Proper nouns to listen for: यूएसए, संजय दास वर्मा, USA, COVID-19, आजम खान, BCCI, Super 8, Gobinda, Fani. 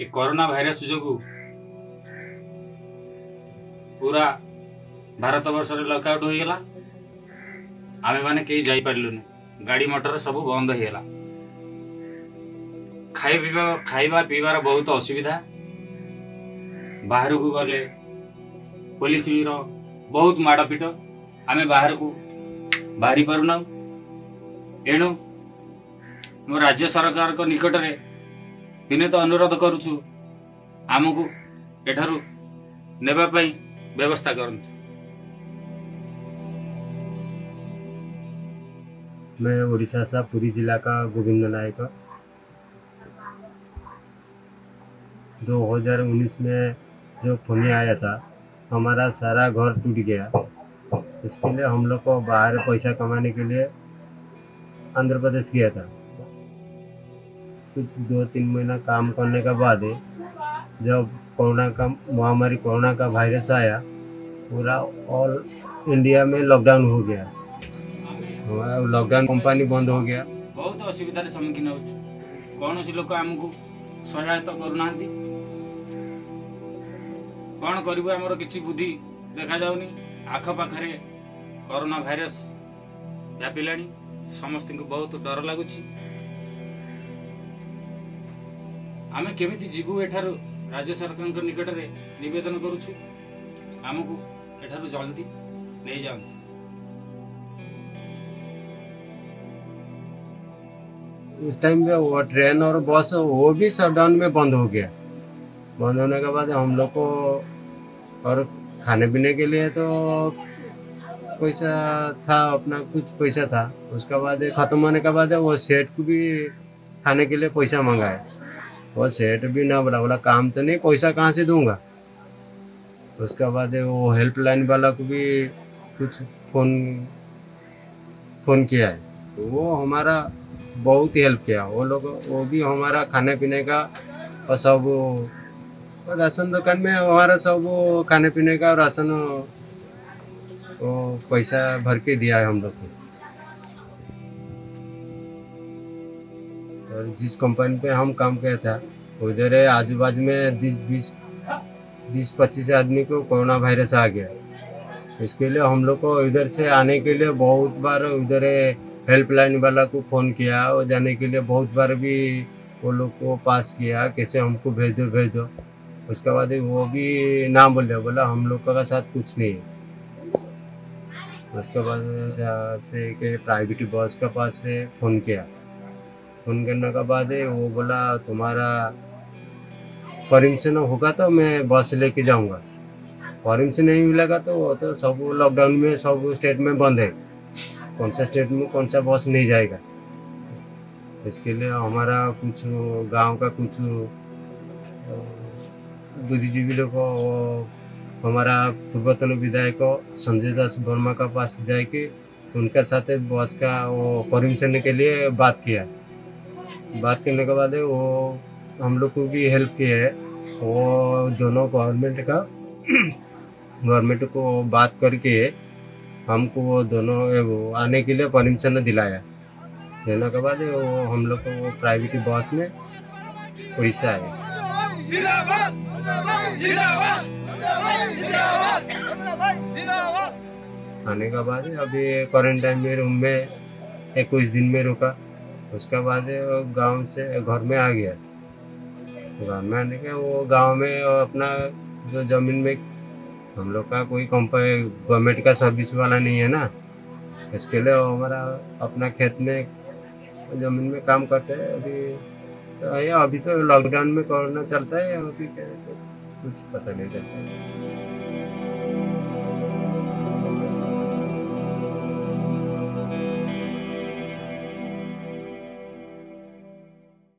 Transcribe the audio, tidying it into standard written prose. ये corona virus जो पूरा भारत वर्ष लकआउट होगा आम मैंने कहीं जापरलुन गाड़ी मटर सब बंद होगा खाइबा पीबार बहुत असुविधा बाहर को गले पुलिस भी बहुत माड़पीट आम बाहर को बाहरी पारना एणु मो राज्य सरकार को निकट में विनीत अनुरोध करुचु आमको एठारु नेबापाई व्यवस्था करंतु। मैं ओडिशा सा पुरी जिला का गोविंद नायक। 2019 में जो फोनी आया था हमारा सारा घर टूट गया, इसके लिए हम लोग को बाहर पैसा कमाने के लिए आंध्र प्रदेश गया था। कुछ 2-3 महीना काम करने के बाद जब कोरोना का महामारी कोरोना का वायरस आया पूरा ऑल इंडिया में लॉकडाउन हो गया, हमारा लॉकडाउन कंपनी बंद हो गया। बहुत असुविधा के सम्मुखीन हो कौन सी लोग आमको सहायता करना कौन करू आमर किसी बुद्धि देखा जाऊनी आखपाखे कोरोना वायरस व्यापिला समस्त को बहुत डर लगुच आम केमी जीवु एठार राज्य सरकार निकट में नवेदन करुचु आमको एठार जल्दी नहीं जाती। उस टाइम में वो ट्रेन और बस वो भी शटडाउन में बंद हो गया। बंद होने के बाद हम लोग को और खाने पीने के लिए तो पैसा था, अपना कुछ पैसा था, उसके बाद ख़त्म होने के बाद वो सेठ को भी खाने के लिए पैसा मंगाया। वो सेठ भी ना बोला, बोला काम तो नहीं, पैसा कहाँ से दूंगा। उसके बाद वो हेल्पलाइन वाला को भी कुछ फोन किया है, वो हमारा बहुत हेल्प किया। वो लोग वो भी हमारा खाने पीने का और सब राशन दुकान में हमारा सब खाने पीने का राशन वो पैसा भर के दिया है हम लोग को। और जिस कंपनी पे हम काम करता था उधर आजू बाजू में 20-25 आदमी को कोरोना वायरस आ गया। इसके लिए हम लोग को इधर से आने के लिए बहुत बार उधर हेल्पलाइन वाला को फ़ोन किया और जाने के लिए बहुत बार भी वो लोग को पास किया कैसे हमको भेज दो भेज दो। उसके बाद वो भी ना बोले, बोला हम लोग का साथ कुछ नहीं है। उसके बाद से के प्राइवेट बॉस के पास से फ़ोन किया, फ़ोन करने के बाद वो बोला तुम्हारा परमिशन होगा तो मैं बस लेके जाऊंगा। परमिशन नहीं मिलेगा तो वो तो सब लॉकडाउन में सब स्टेट में बंद है, कौन सा स्टेट में कौन सा बस नहीं जाएगा। इसके लिए हमारा कुछ गांव का कुछ बुद्धिजीवी लोग हमारा पूर्वतन विधायक संजय दास वर्मा का पास जाके उनका साथ बॉस का वो परमिशन के लिए बात किया। बात करने के बाद वो हम लोग को भी हेल्प किया है। वो दोनों गवर्नमेंट को बात करके हमको वो दोनों आने के लिए परमिशन दिलाया। देने के बाद वो हम लोग को वो प्राइवेट बॉस में पैसा है। आने के बाद अभी क्वारंटाइन में रूम में 21 दिन में रुका। उसके बाद गांव से घर में आ गया। घर में आने के वो गांव में अपना जो जमीन में हम लोग का कोई कंपनी गवर्नमेंट का सर्विस वाला नहीं है ना, इसके लिए हमारा अपना खेत में जमीन में काम करते हैं। अभी तो लॉकडाउन में कोरोना चलता है, अभी कुछ पता नहीं चलता।